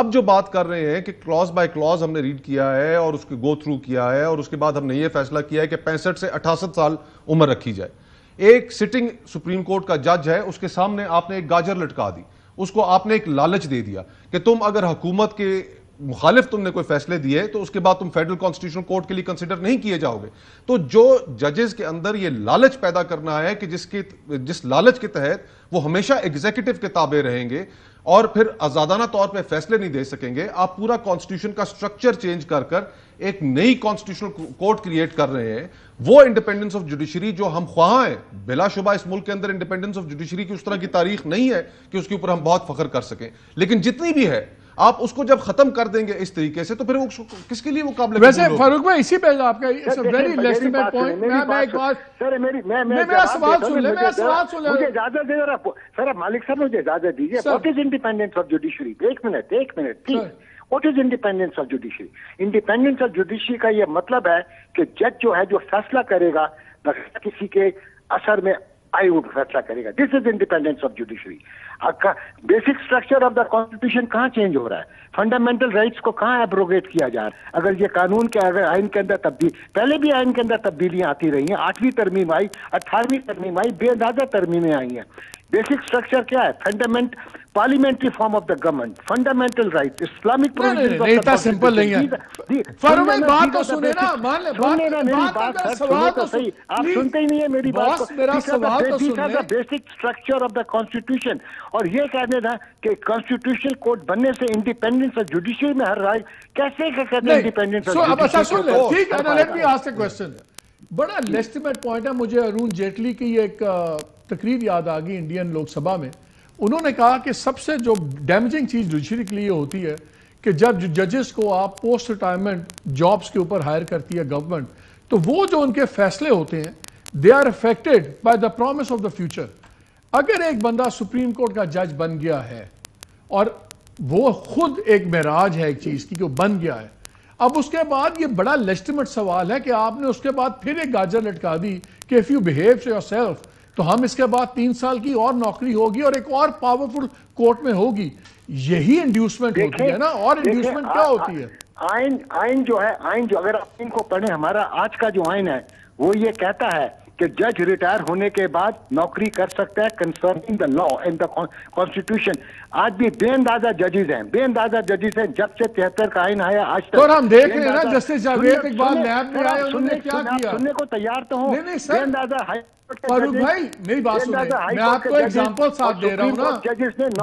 अब जो बात कर रहे हैं कि क्लॉज बाय क्लॉज हमने रीड किया है और उसके गो थ्रू किया है और उसके बाद हमने ये फैसला किया है कि 65 से 68 साल उम्र रखी जाए। एक सिटिंग सुप्रीम कोर्ट का जज है, उसके सामने आपने एक गाजर लटका दी, उसको आपने एक लालच दे दिया कि तुम अगर हुकूमत के मुखालिफ तुमने कोई फैसले दिए तो उसके बाद तुम फेडरल कॉन्स्टिट्यूशनल कोर्ट के लिए कंसिडर नहीं किए जाओगे। तो जो जजेस के अंदर ये लालच पैदा करना है कि जिस लालच के तहत वो हमेशा एग्जीक्यूटिव के ताबे रहेंगे और फिर आजादाना तौर पे फैसले नहीं दे सकेंगे, आप पूरा कॉन्स्टिट्यूशन का स्ट्रक्चर चेंज कर कर एक नई कॉन्स्टिट्यूशनल कोर्ट क्रिएट कर रहे हैं। वो इंडिपेंडेंस ऑफ जुडिशरी जो हम ख्वाह हैं, बिलाशुबा इस मुल्क के अंदर इंडिपेंडेंस ऑफ जुडिशरी की उस तरह की तारीख नहीं है कि उसके ऊपर हम बहुत फख्र कर सकें, लेकिन जितनी भी है आप उसको जब खत्म कर देंगे इस तरीके से तो फिर वो किसके लिए मुकाबला। वैसे फारूक भाई इसी पे आपका it's a very legitimate point. मैं एक बात सर, मेरा सवाल सुन ले, मेरा सवाल सुन ले, मुझे इजाजत दे जरा सर, मालिक साहब मुझे इजाजत दीजिए। What is independence of judiciary? एक minute please. What is independence of judiciary? Independence of judiciary का यह मतलब है कि जज जो है जो फैसला करेगा बगैर किसी के असर में आयोग फैसला करेगा। This is independence of judiciary. आपका basic structure of the constitution कहाँ चेंज हो रहा है? फंडामेंटल राइट्स को कहाँ एब्रोगेट किया जा रहा है? अगर ये कानून के अगर आइन के अंदर तब्दीली, पहले भी आइन के अंदर तब्दीलियां आती रही हैं, 8वीं तरमीम आई, 18वीं तरमीम आई, बेअंदाजा तरमीमें आई हैं। बेसिक स्ट्रक्चर क्या है? Fundament parliamentary form of the government, fundamental right, Islamic provision. Simple नहीं है फॉर्म में, बात तो सुने ना, सुने ना मेरी बात, सवाल तो सही, आप सुनते ही नहीं है मेरी बात। मेरा सवाल तो सुनिए, basic structure of the constitution. और ये कहने ना कि कॉन्स्टिट्यूशनल कोर्ट बनने से इंडिपेंडेंस ऑफ जुडिशरी में हर राय कैसे कहते इंडिपेंडेंस ऑफ क्वेश्चन। बड़ा लेस्टिमेट पॉइंट है। मुझे अरुण जेटली की एक तकरीर याद आ गई इंडियन लोकसभा में। उन्होंने कहा कि सबसे जो डैमेजिंग चीज़ जुडिशरी के लिए होती है कि जब जजेस को आप पोस्ट रिटायरमेंट जॉब्स के ऊपर हायर करती है गवर्नमेंट, तो वो जो उनके फैसले होते हैं they are affected by the promise of the future. अगर एक बंदा सुप्रीम कोर्ट का जज बन गया है और वो खुद एक महराज है एक चीज़ की, वो बन गया है, अब उसके बाद ये बड़ा लेजिटिमेट सवाल है कि आपने उसके बाद फिर एक गाजर लटका दी कि इफ यू बिहेव योरसेल्फ तो हम इसके बाद 3 साल की और नौकरी होगी और एक और पावरफुल कोर्ट में होगी। यही इंड्यूसमेंट होती है ना। और इंड्यूसमेंट क्या होती है? आइन जो अगर आप इनको पढ़े, हमारा आज का जो आइन है वो ये कहता है कि जज रिटायर होने के बाद नौकरी कर सकता है concerning the law and the constitution. आज भी बेअंदाजा जजेस हैं, बेअंदाजा जजेस हैं। जब से 73 का आइन आया आज तक, और हम देख रहे हैं ना जस्टिस जावेद इकबाल नैब में आए, उन्होंने क्या किया? सुनने को तैयार तो हो। बेअंदाजा हाई फारूक भाई मेरी बात सुन, मैं आपको एग्जांपल साथ दे रहा हूँ ना,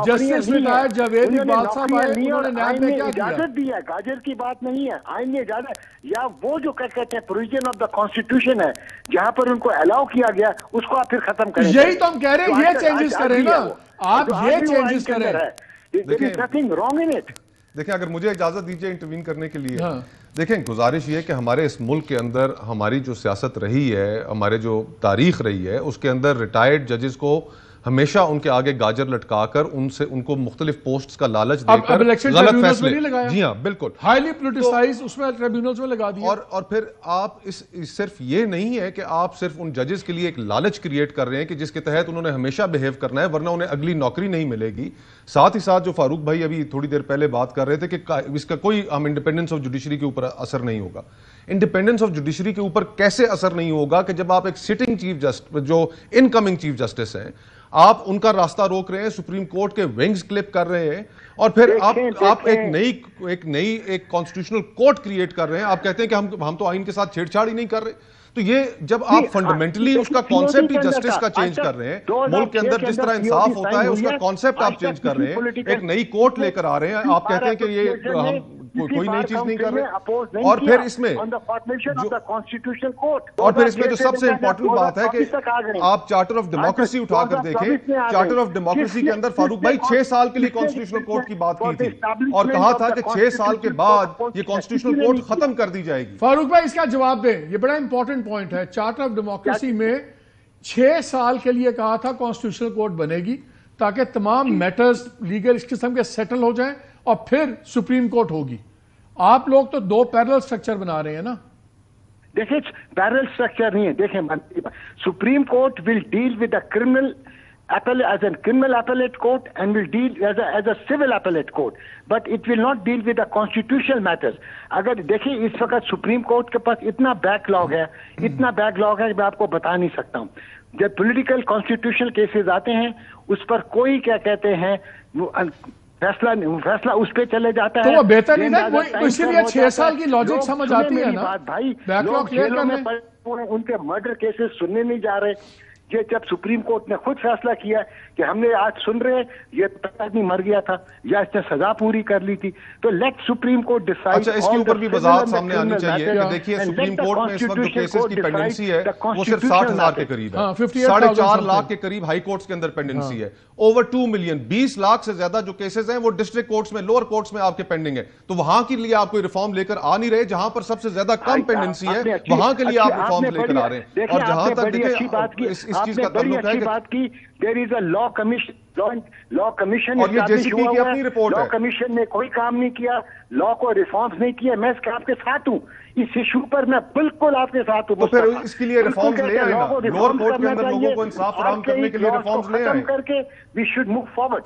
जस्टिस रिटायर्ड जावेद इकबाल साहब आए, उन्होंने नैब में क्या किया? इजाजत दी है, गाजर की बात नहीं है। आइन में इजाजत या वो जो कहते हैं प्रोविजन ऑफ द कॉन्स्टिट्यूशन है जहाँ पर उनको अलाउ किया गया, उसको आप फिर खत्म करें। यही तो हम कह रहे हैं, ये चेंजेस करें ना, आप ये चेंजेस करें। There is nothing wrong in it. देखिए, अगर मुझे इजाजत दीजिए इंटरवीन करने के लिए। हाँ। देखें, गुजारिश ये कि हमारे इस मुल्क के अंदर हमारी जो सियासत रही है, हमारे जो तारीख रही है, उसके अंदर रिटायर्ड जजेस को हमेशा उनके आगे गाजर लटका कर उनसे उनको मुख्तलिफ पोस्ट्स का लालच देकर गलत फैसले। जी हाँ, बिल्कुल। हाईली पोलिटिसाइज उसमें ट्रिब्यूनल्स में लगा दिया। और फिर आप सिर्फ ये नहीं है कि आप सिर्फ उन जजेस के लिए एक लालच क्रिएट कर रहे हैं कि जिसके तहत उन्होंने हमेशा बिहेव करना है वरना उन्हें अगली नौकरी नहीं मिलेगी। साथ ही साथ जो फारूक भाई अभी थोड़ी देर पहले बात कर रहे थे कि इसका कोई हम इंडिपेंडेंस ऑफ जुडिशरी के ऊपर असर नहीं होगा। इंडिपेंडेंस ऑफ जुडिशरी के ऊपर कैसे असर नहीं होगा कि जब आप एक सिटिंग चीफ जस्टिस, जो इनकमिंग चीफ जस्टिस हैं, आप उनका रास्ता रोक रहे हैं, सुप्रीम कोर्ट के विंग्स क्लिप कर रहे हैं और फिर आप एक नई कॉन्स्टिट्यूशनल कोर्ट क्रिएट कर रहे हैं। आप कहते हैं कि हम तो आइन के साथ छेड़छाड़ ही नहीं कर रहे। तो ये जब आप फंडामेंटली उसका कॉन्सेप्ट ही जस्टिस का चेंज कर रहे हैं, मुल्क के अंदर जिस तरह इंसाफ होता है उसका कॉन्सेप्ट आप चेंज कर रहे हैं, एक नई कोर्ट लेकर आ रहे हैं। आप कहते हैं कि ये हम कोई नई चीज नहीं कर रहे। और फिर इसमें जो सबसे इंपॉर्टेंट बात है कि आप चार्टर ऑफ डेमोक्रेसी उठाकर देखें। चार्टर ऑफ डेमोक्रेसी के अंदर फारूक भाई 6 साल के लिए कॉन्स्टिट्यूशनल कोर्ट की बात की थी और कहा था कि 6 साल के बाद ये कॉन्स्टिट्यूशनल कोर्ट खत्म कर दी जाएगी। फारूक भाई इसका जवाब दें, ये बड़ा इंपॉर्टेंट पॉइंट है। चार्टर ऑफ डेमोक्रेसी में 6 साल के लिए कहा था कॉन्स्टिट्यूशनल कोर्ट बनेगी ताकि तमाम मैटर्स लीगल इस किस्म के सेटल हो जाएं और फिर सुप्रीम कोर्ट होगी। आप लोग तो 2 पैरेलल स्ट्रक्चर बना रहे हैं ना। देखिए, पैरेलल स्ट्रक्चर नहीं है। देखें, supreme court will deal with the criminal as a criminal appellate court and will deal as a civil appellate court, but it will not deal with the constitutional matters. अगर देखिए इस वक्त supreme court के पास इतना backlog है मैं आपको बता नहीं सकता हूँ. जब पॉलिटिकल कॉन्स्टिट्यूशनल केसेस आते हैं उस पर कोई क्या कहते हैं फैसला उस पे चले जाता है. तो बेहतर नहीं ना, इसीलिए 6 साल की लॉजिक समझ आती है ना भाई. लोग जेलों में उनके मर्डर केसेस सुनने नहीं जा रहे. ये जब सुप्रीम कोर्ट ने खुद फैसला किया कि हमने आज सुन रहे ये आदमी मर गया था या इसने सजा पूरी कर ली थी, तो लेट सुप्रीम कोर्ट डिसाइड. अच्छा, इसके ऊपर भी वजाहत सामने आनी चाहिए कि देखिए सुप्रीम कोर्ट में इस वक्त जो केसेस की पेंडेंसी है वो सिर्फ 60,000 के करीब है, 4.5 लाख के करीब हाई कोर्ट्स के अंदर पेंडेंसी है. ओवर 2 मिलियन 20 लाख से ज्यादा जो केसेस हैं वो डिस्ट्रिक्ट कोर्ट्स में, लोअर कोर्ट्स में आपके पेंडिंग है. तो वहां के लिए आप कोई रिफॉर्म लेकर आ नहीं रहे. जहां पर सबसे ज्यादा कम पेंडेंसी है वहां के लिए आप रिफॉर्म लेकर आ रहे हैं. और जहां तक देखिए आपने बड़ी अच्छी बात की, there is a law commission और ये जेसीपी की अपनी रिपोर्ट है. लॉ कमीशन ने कोई काम नहीं किया, लॉ को रिफॉर्म्स नहीं किया. मैं आपके साथ हूँ इस इशू पर, मैं बिल्कुल आपके साथ हूँ. तो फिर इसके लिए रिफॉर्म्स ले आए ना, लोअर कोर्ट के अंदर लोगों को इंसाफ फराहम करने के लिए रिफॉर्म्स ले आए करके वी शुड मूव फॉरवर्ड.